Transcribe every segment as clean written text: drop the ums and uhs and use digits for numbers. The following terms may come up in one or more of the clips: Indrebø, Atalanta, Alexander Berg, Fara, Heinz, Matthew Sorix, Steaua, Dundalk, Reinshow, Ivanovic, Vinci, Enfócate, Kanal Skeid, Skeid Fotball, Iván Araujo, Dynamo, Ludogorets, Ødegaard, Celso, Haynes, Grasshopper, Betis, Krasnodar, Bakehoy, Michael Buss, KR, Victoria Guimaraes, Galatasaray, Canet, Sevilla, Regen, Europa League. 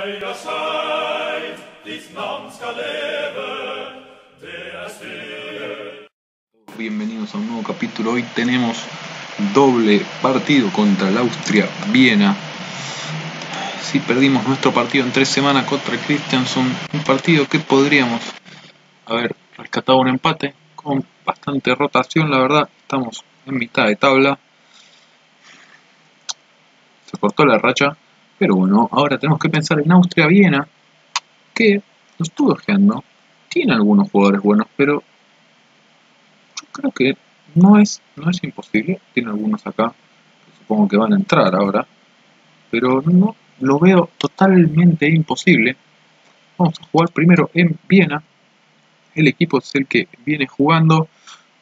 Skeid, ja Skeid, ditt navn skal leve, det stille. Bienvenidos a un nuevo capítulo. Hoy tenemos doble partido contra el Austria Viena. Si perdimos nuestro partido en 3 semanas contra Christiansen, un partido que podríamos haber rescatado un empate con bastante rotación, la verdad. Estamos en mitad de tabla, se cortó la racha, pero bueno, ahora tenemos que pensar en Austria Viena, que lo estuvo ojeando, tiene algunos jugadores buenos, pero yo creo que no es imposible. Tiene algunos acá que supongo que van a entrar ahora, pero no lo veo totalmente imposible. Vamos a jugar primero en Viena. El equipo es el que viene jugando: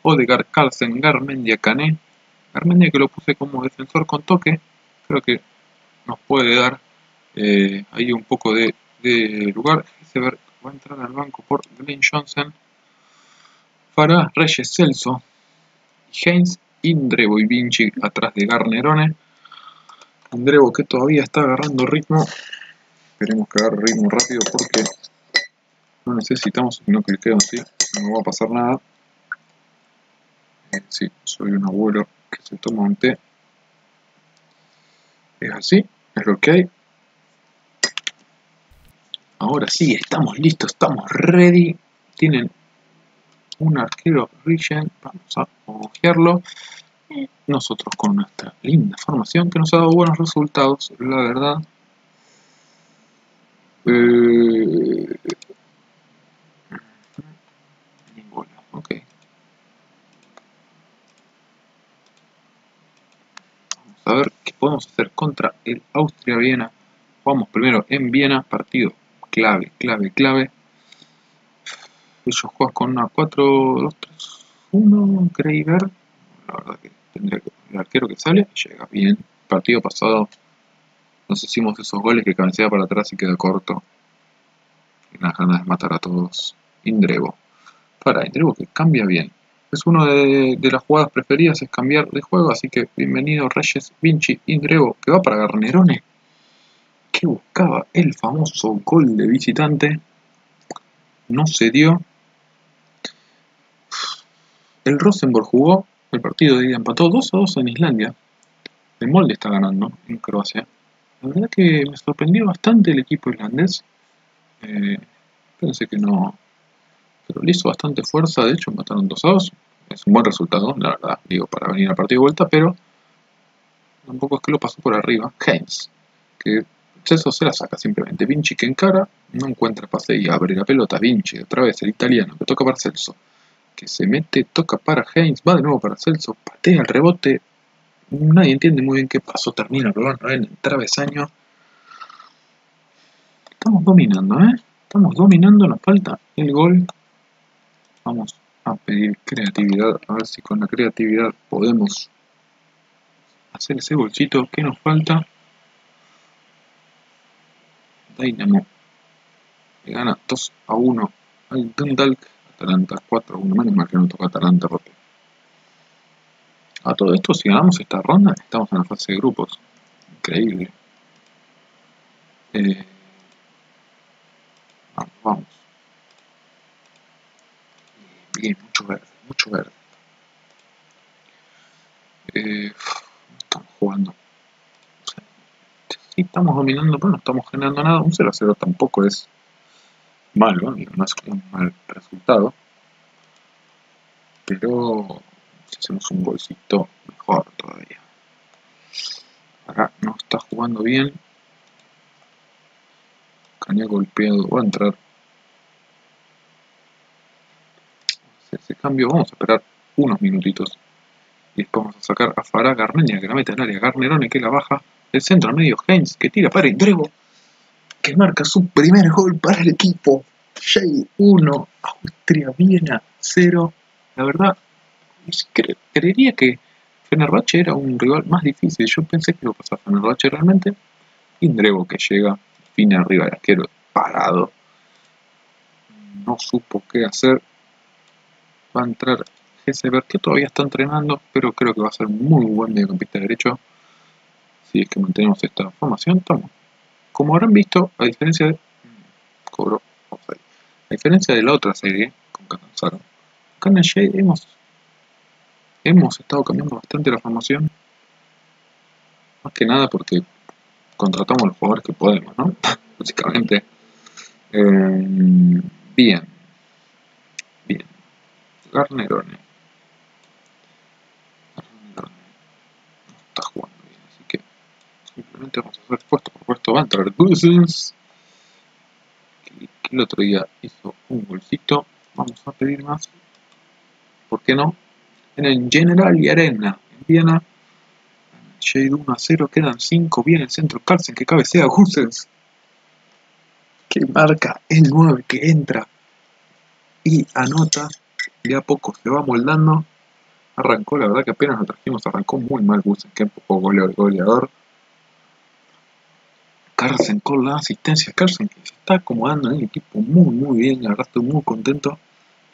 Ødegaard, Carlsen, Garmendia, Kané. Garmendia, que lo puse como defensor con toque, creo que nos puede dar ahí un poco de lugar. Geseberg va a entrar al banco por Glenn Johnson. Fara, Reyes, Celso, Haynes, Indrebø y Vinci atrás de Garnerone. Indrebø, que todavía está agarrando ritmo. Esperemos que agarre ritmo rápido porque no necesitamos, no cliqueo así, no va a pasar nada. Sí, soy un abuelo que se toma un té. Es así, es lo que hay. Ahora sí, estamos listos, estamos ready. Tienen un arquero Regen, vamos a ojearlo. Nosotros con nuestra linda formación que nos ha dado buenos resultados, la verdad. Ok, vamos a ver qué podemos hacer contra el Austria Viena. Vamos primero en Viena, partido clave. Ellos juegan con una 4-2-3-1, creí ver. La verdad que el arquero que sale llega bien. Partido pasado nos hicimos esos goles que cabecea para atrás y queda corto. Y las ganas de matar a todos. Indrebø. Para Indrebø, que cambia bien. Es uno de las jugadas preferidas, es cambiar de juego. Así que bienvenido Reyes, Vinci, Indrebø, que va para Garnerone, que buscaba el famoso gol de visitante. No se dio. El Rosenborg jugó el partido de ida, empató 2-2 en Islandia. El Molde está ganando en Croacia. La verdad que me sorprendió bastante el equipo islandés. Pensé que no, pero le hizo bastante fuerza. De hecho, mataron 2-2. Es un buen resultado, la verdad, digo, para venir al partido de vuelta, pero tampoco es que lo pasó por arriba. Heinz, que Celso se la saca simplemente. Vinci, que encara, no encuentra pase y abre la pelota. Vinci, otra vez el italiano, que toca para Celso, que se mete, toca para Haynes, va de nuevo para Celso, patea el rebote, nadie entiende muy bien qué pasó, termina el balón en el travesaño. Estamos dominando, estamos dominando, nos falta el gol. Vamos a pedir creatividad, a ver si con la creatividad podemos hacer ese bolsito que nos falta. Dynamo le gana 2-1 al Dundalk. Atalanta 4-1, menos mal que no toca Atalanta, porque a todo esto, si ganamos esta ronda, estamos en la fase de grupos. Increíble. Vamos. Bien, mucho verde. Estamos jugando. O sea, sí, estamos dominando, pero no estamos generando nada. Un 0-0 tampoco es malo, no es un mal resultado, pero si hacemos un bolsito mejor todavía. Acá no está jugando bien. Caña golpeado, va a entrar. Ese cambio, vamos a esperar unos minutitos y después vamos a sacar a Farah. Garmendia, que la mete en área. Garnerone, que la baja, el centro al medio. Heinz, que tira para Indrebø, que marca su primer gol para el equipo. 6-1, Austria Viena 0. La verdad, creería que Fenerbahce era un rival más difícil. Yo pensé que lo pasaba Fenerbahce realmente. Indrebø, que llega, fin arriba del arquero, parado. No supo qué hacer. Va a entrar Geseberg, que todavía está entrenando, pero creo que va a ser muy buen mediocampista derecho. Si es que mantenemos esta formación, estamos Como habrán visto, a diferencia de... A diferencia de la otra serie, con Kanal Skeid, Kanal Skeid hemos estado cambiando bastante la formación. Más que nada porque contratamos los jugadores que podemos, ¿no? Básicamente. Bien. Garnerone. No está jugando bien, así que simplemente vamos a hacer puesto por puesto. Va a entrar Gussens, que el otro día hizo un golcito. Vamos a pedir más, ¿por qué no? En el General y Arena, en Viena, Shade 1-0, quedan 5, bien el centro, Carlsen que cabecea, Gussens, que marca el 9 que entra y anota, y a poco se va moldando. Arrancó, la verdad que apenas lo trajimos, arrancó muy mal Gussens, que es un poco goleador. Carlsen con la asistencia, Carlsen que se está acomodando en el equipo muy bien, la verdad estoy muy contento.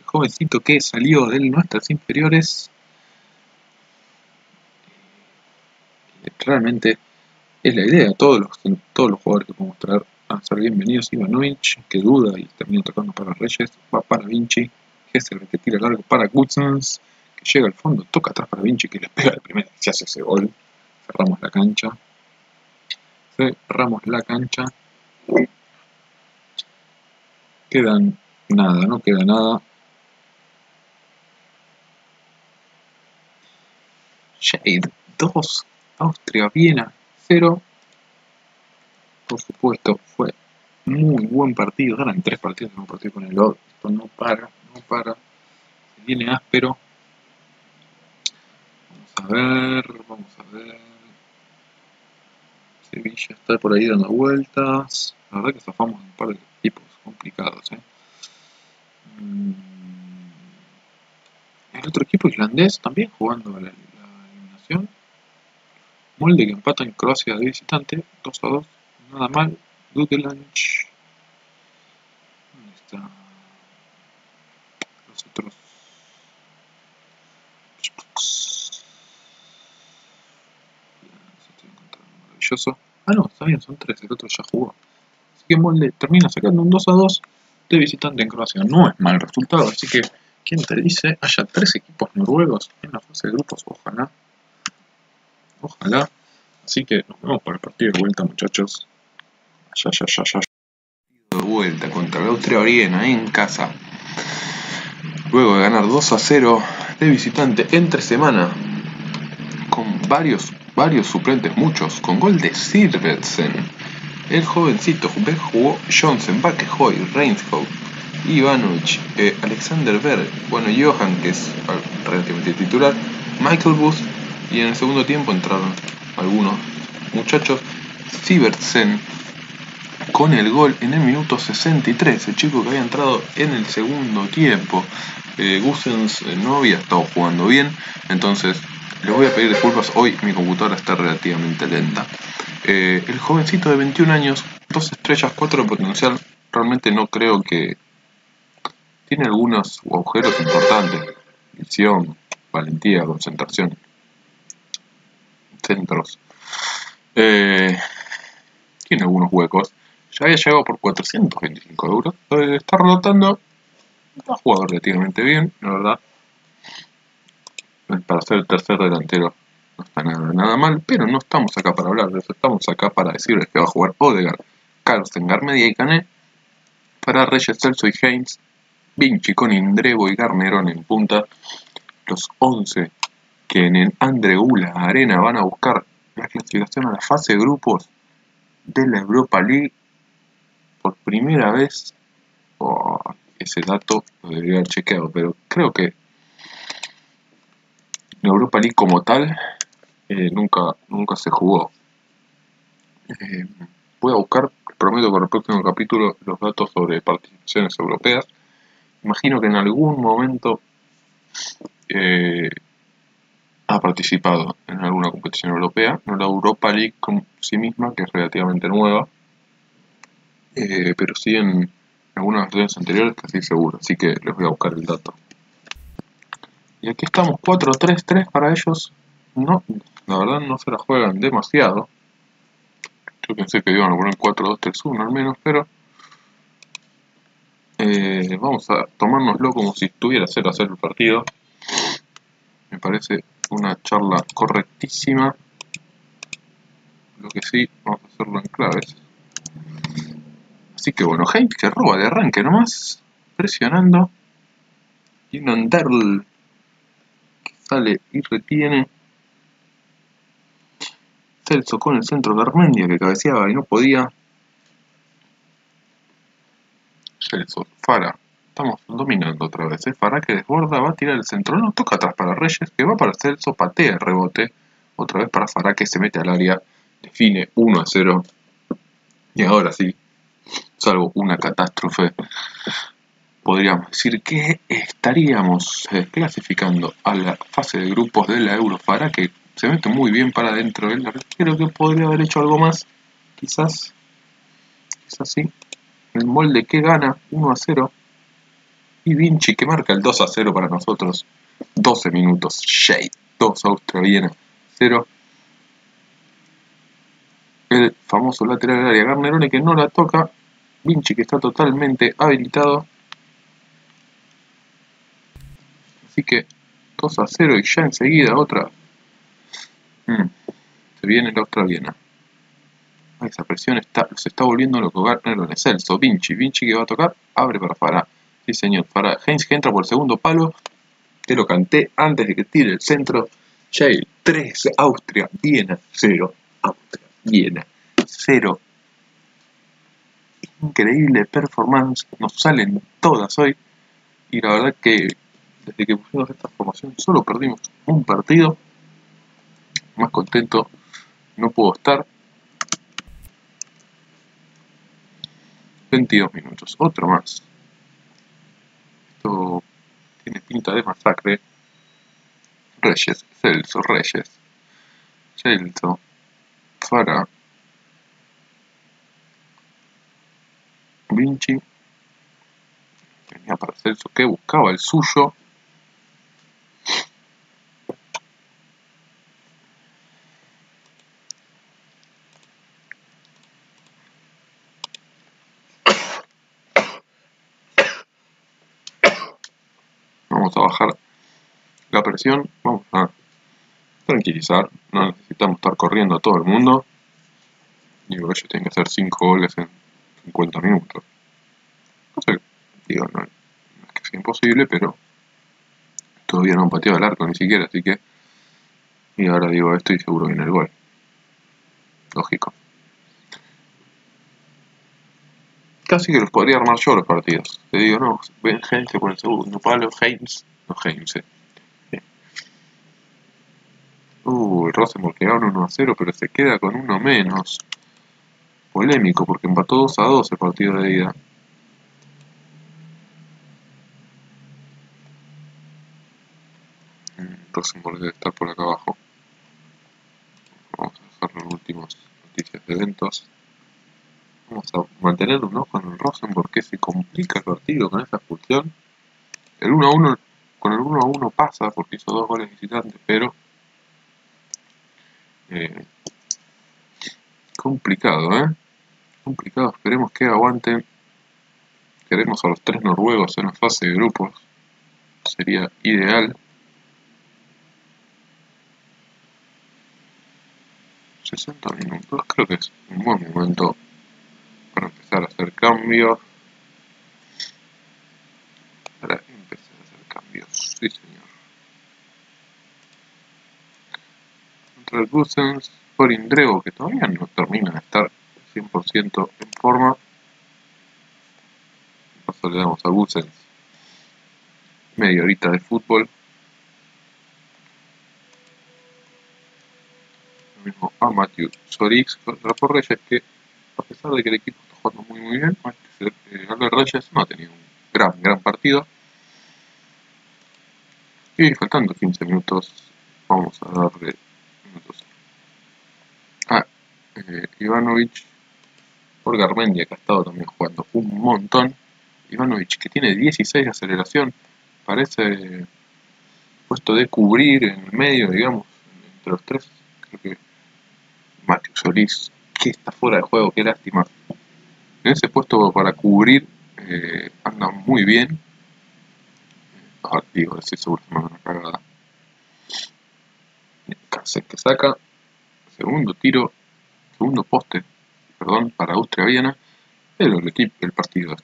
El jovencito que salió de nuestras inferiores, realmente es la idea. Todos los jugadores que podemos traer a ser bienvenidos. Ivanovic, que duda y termina tocando para Reyes, va para Vinci, Geseberg que tira largo para Gussens, que llega al fondo, toca atrás para Vinci, que le pega de primera, se hace ese gol, cerramos la cancha, quedan nada, no queda nada. Shade 2, Austria Viena 0. Por supuesto, fue muy buen partido. Ganan 3 partidos en un partido con el otro. Esto no para. Se viene áspero. Vamos a ver. Sevilla está por ahí dando vueltas. La verdad que zafamos un par de equipos complicados, ¿eh? El otro equipo islandés también jugando la eliminación. Molde que empata en Croacia de visitante, 2-2, nada mal. Dundalk, ¿dónde están los otros? Maravilloso. Ah, no, está bien, son 3, el otro ya jugó. Así que Molde termina sacando un 2-2 de visitante en Croacia. No es mal resultado, así que, ¿quién te dice? Haya 3 equipos noruegos en la fase de grupos, ojalá. Así que nos vemos para el partido de vuelta, muchachos. Ya. De vuelta contra la Austria Viena en casa. Luego de ganar 2-0 de visitante entre semana. Con varios suplentes, muchos. Con gol de Sivertsen. El jovencito Bek jugó, Johnson, Bakehoy, Reinshow, Ivanovic, Alexander Berg, bueno, Johan, que es relativamente titular, Michael Buss. Y en el segundo tiempo entraron algunos muchachos. Sivertsen con el gol en el minuto 63, el chico que había entrado en el segundo tiempo. Gussens no había estado jugando bien, entonces les voy a pedir disculpas, hoy mi computadora está relativamente lenta. El jovencito de 21 años, 2 estrellas, 4 de potencial, realmente no creo que... Tiene algunos agujeros importantes: visión, valentía, concentración, centros. Tiene algunos huecos. Ya había llegado por 425 €. Está rotando. Ha jugado relativamente bien, la verdad. Para ser el tercer delantero no está nada mal. Pero no estamos acá para hablar de eso. Estamos acá para decirles que va a jugar Ødegaard, Carlsen, Garmendia y Cané. Para Reyes, Celso y Haynes. Vinci con Indrebø y Garnerone en punta. Los 11 que en el Andreula Arena van a buscar la clasificación a la fase de grupos de la Europa League por primera vez. Ese dato lo debería haber chequeado, pero creo que la Europa League como tal nunca se jugó. Voy a buscar, prometo, para el próximo capítulo los datos sobre participaciones europeas. Imagino que en algún momento ha participado en alguna competición europea, no la Europa League con sí misma, que es relativamente nueva, pero sí en algunas versiones anteriores, casi seguro, así que les voy a buscar el dato. Y aquí estamos, 4-3-3 para ellos. No, la verdad no se la juegan demasiado. Yo pensé que iban a poner 4-2-3-1 al menos, pero vamos a tomárnoslo como si estuviera 0-0 el partido. Me parece una charla correctísima. Lo que sí, vamos a hacerlo en claves. Así que bueno, Heinz que roba de arranque nomás, presionando. Y Dundalk que sale y retiene. Celso con el centro de Garmendia que cabeceaba y no podía. Celso, Fara. Estamos dominando otra vez. Fara que desborda, va a tirar el centro. No, toca atrás para Reyes que va para Celso, patea el rebote. Otra vez para Fara que se mete al área. Define 1-0. Y ahora sí, salvo una catástrofe, podríamos decir que estaríamos clasificando a la fase de grupos de la Euro. Fara que se mete muy bien para adentro del arco. Creo que podría haber hecho algo más. Quizás sí. El Molde que gana 1-0. Y Vinci que marca el 2-0 para nosotros. 12 minutos. Shade. 2 Austria Viena. 0. El famoso lateral del área. Garnerone que no la toca. Vinci que está totalmente habilitado. Así que 2-0 y ya enseguida otra. Se viene la otra Viena. Esa presión se está volviendo loco. Garnerone, Celso, Vinci que va a tocar. Abre para Fara. Sí señor, Fara. Haynes que entra por el segundo palo. Te lo canté antes de que tire el centro. Yale 3, Austria, Viena 0. Austria, Viena 0. Increíble performance. Nos salen todas hoy. Y la verdad que desde que pusimos esta formación solo perdimos un partido. Más contento no puedo estar. 22 minutos, otro más. Esto tiene pinta de masacre. Reyes, Celso, Fara, Vinci. Venía para Celso que buscaba el suyo. Vamos a bajar la presión, vamos a tranquilizar, no necesitamos estar corriendo a todo el mundo. Digo, ellos tienen que hacer 5 goles en 50 minutos. No sé, digo, no es que sea imposible, pero todavía no han pateado el arco ni siquiera, así que... Y ahora digo esto y seguro viene el gol. Lógico. Casi que los podría armar yo los partidos. Te digo, no, ven gente por el segundo palo, Haynes. El Rosenborg que gana 1-0, pero se queda con uno menos. Polémico, porque empató 2-2 el partido de ida. Rosenborg debe estar por acá abajo. Vamos a dejar las últimas noticias de eventos. Vamos a mantener un ojo en el Rosenborg que se complica el partido con esa expulsión. El 1-1, con el 1-1 pasa porque hizo 2 goles visitantes, pero complicado, esperemos que aguanten. Queremos a los 3 noruegos en la fase de grupos, sería ideal. . 60 minutos, creo que es un buen momento para empezar a hacer cambios. Sí señor. Contra el Gussens, por Indrebø, que todavía no termina de estar 100% en forma. Paso le damos a Gussens. Media horita de fútbol. Lo mismo a Matthew Sorix contra por Reyes, que a pesar de que el equipo está jugando muy bien, Albert Reyes no ha tenido un gran partido. Y faltando 15 minutos, vamos a darle minutos a Ivanovic por Garmendia, que ha estado también jugando un montón. Ivanovic que tiene 16 de aceleración, parece puesto de cubrir en el medio, digamos, entre los tres. Creo que Matthew Solís que está fuera de juego, qué lástima. En ese puesto para cubrir anda muy bien. Ah, digo, estoy seguro que me van a cagar. Carlsen que saca. Segundo tiro, segundo poste, perdón, para Austria Viena. Pero el equipo y el partido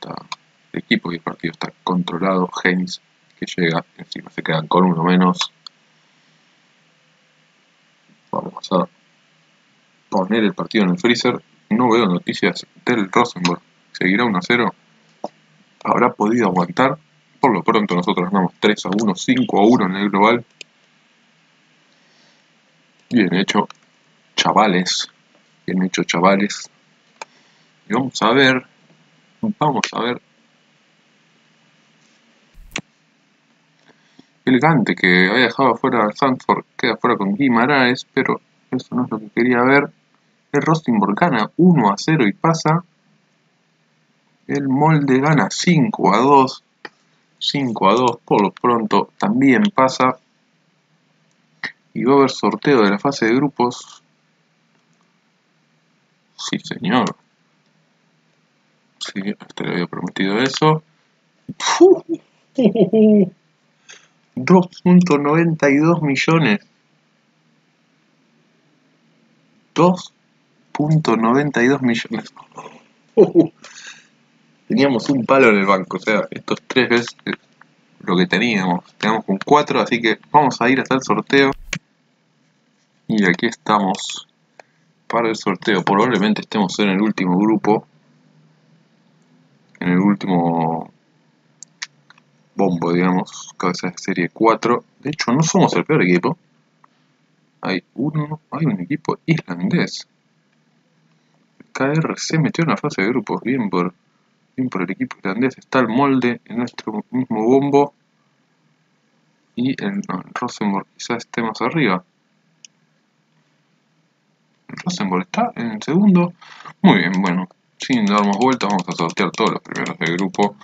está controlado. Haynes que llega, encima se quedan con uno menos. Vamos a poner el partido en el freezer. No veo noticias del Rosenborg. Seguirá 1-0. Habrá podido aguantar. Por lo pronto nosotros ganamos 3-1, 5-1 en el global. Bien hecho, chavales. Bien hecho, chavales. Y vamos a ver. El Gante, que había dejado afuera a Sanford, queda fuera con Guimaraes, pero eso no es lo que quería ver. El Rosenborg gana 1-0 y pasa. El Molde gana 5-2. 5-2 por lo pronto también pasa. Y va a haber sorteo de la fase de grupos. Sí, señor. Sí, te lo había prometido eso. 2.92 millones. 2.92 millones. Teníamos un palo en el banco, o sea, esto es 3 veces lo que teníamos. Teníamos con 4, así que vamos a ir hasta el sorteo. Y aquí estamos para el sorteo. Probablemente estemos en el último grupo, en el último bombo, digamos, cabeza de serie 4. De hecho, no somos el peor equipo. Hay un equipo islandés. El KR se metió en la fase de grupos, bien por el equipo islandés. Está el Molde en nuestro mismo bombo. Y el Rosenborg quizás esté más arriba. El Rosenborg está en el segundo. Muy bien, bueno, sin dar más vueltas, vamos a sortear todos los primeros del grupo.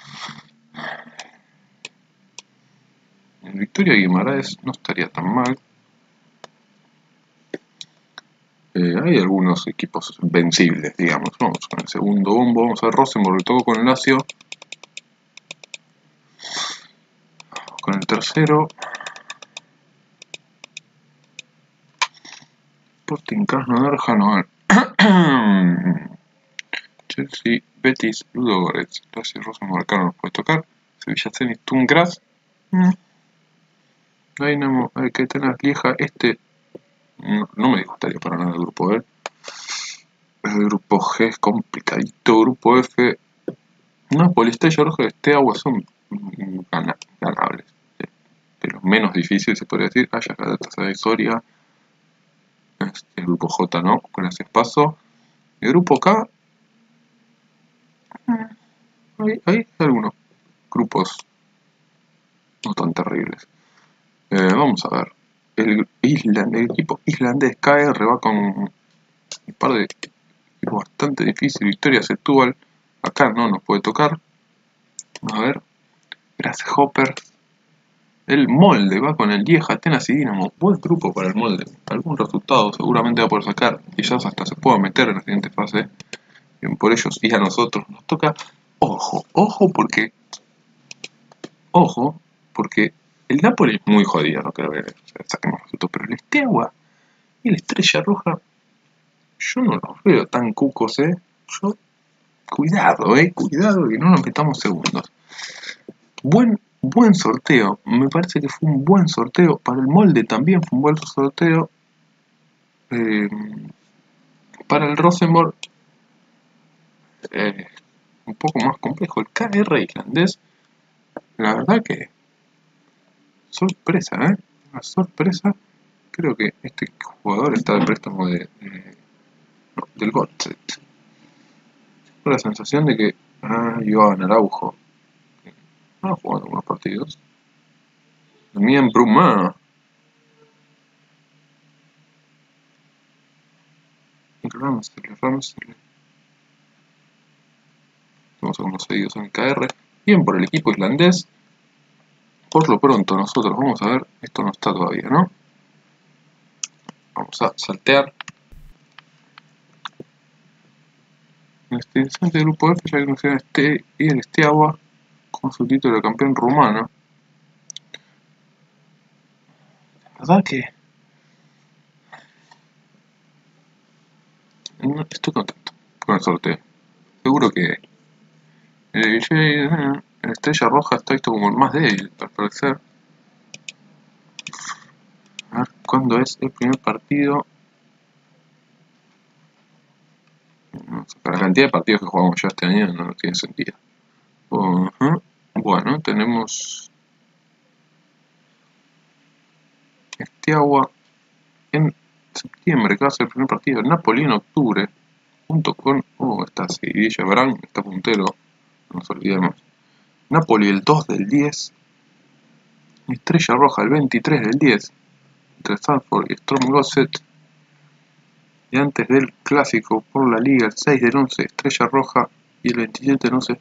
En Victoria Guimaraes no estaría tan mal. Hay algunos equipos vencibles, digamos. Vamos con el segundo bombo. Vamos a Rosenborg, le tocó con el Lazio. Vamos con el tercero. Sporting Krasnodar, Chelsea, Betis, Ludogorets, Lazio, Rosenborg, no nos puede tocar. Sevilla, Zenit, Sturm Graz, Dynamo, hay que tener Lieja. Este no me disgustaría para nada el grupo E. El grupo G es complicadito. Grupo F, Napoli, Estrella Roja, este agua son ganables. De los menos difíciles se podría decir. Ajax, Galatasaray, Soria. El grupo J no, gracias paso. El grupo K, hay algunos grupos no tan terribles. Vamos a ver. El equipo islandés KR va con un par de equipos bastante difíciles. Victoria Setúbal, acá no nos puede tocar. Vamos a ver. Grasshopper. El Molde va con el Lieja, Atenas y Dynamo. Buen grupo para el Molde. Algún resultado seguramente va a poder sacar. Quizás hasta se pueda meter en la siguiente fase. Bien por ellos y a nosotros nos toca. Ojo porque el Napoli es muy jodido, no creo que saquemos resultados, pero el Esteagua y la Estrella Roja, yo no los veo tan cucos, Cuidado, que no nos metamos segundos. Buen sorteo, me parece que fue un buen sorteo. Para el Molde también fue un buen sorteo. Para el Rosenborg, un poco más complejo. El KR islandés, la verdad que sorpresa, una sorpresa. Creo que este jugador está de préstamo del Gotset. Tengo la sensación de que Iván Araujo ha jugado algunos partidos. También Bruma. Ramsey. Estamos algunos seguidos en KR. Bien por el equipo islandés. Por lo pronto nosotros vamos a ver, esto no está todavía, ¿no? Vamos a saltear. En este instante, el grupo F ya inclusive y el Steaua con su título de campeón rumano. La verdad que no estoy contento con el sorteo. Seguro que el Estrella Roja está visto como el más débil, al parecer. A ver cuándo es el primer partido. Para la cantidad de partidos que jugamos ya este año no tiene sentido. Bueno, tenemos Steaua en septiembre, que va a ser el primer partido. Napoli en octubre, junto con... está Sevilla, Brand, está puntero, no nos olvidemos. Napoli el 2 del 10. Estrella Roja el 23 del 10. Entre Sanford y Storm Gosset. Y antes del clásico por la liga, el 6 del 11, Estrella Roja, y el 27 del 11.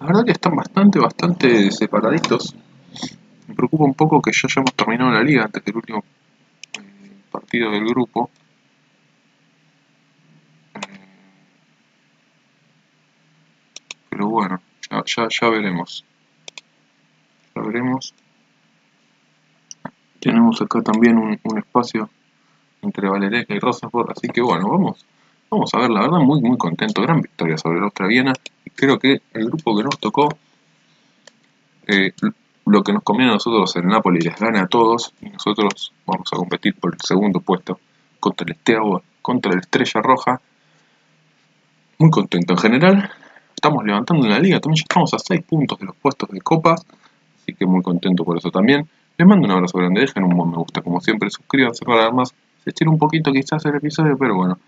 La verdad que están bastante separaditos. Me preocupa un poco que ya hayamos terminado la liga antes del último partido del grupo. Pero bueno, ya veremos. Ya veremos. Tenemos acá también un espacio entre Valereca y Rosenborg, así que bueno, vamos a ver, la verdad muy contento, gran victoria sobre el Austria Viena. Creo que el grupo que nos tocó, lo que nos conviene a nosotros, el Napoli les gana a todos, y nosotros vamos a competir por el segundo puesto contra el Steaua, contra el Estrella Roja. Muy contento en general, estamos levantando en la liga, también ya estamos a 6 puntos de los puestos de copas, así que muy contento por eso también. Les mando un abrazo grande, dejen un buen me gusta, como siempre, suscríbanse para dar más. Se estira un poquito quizás el episodio, pero bueno,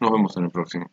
nos vemos en el próximo.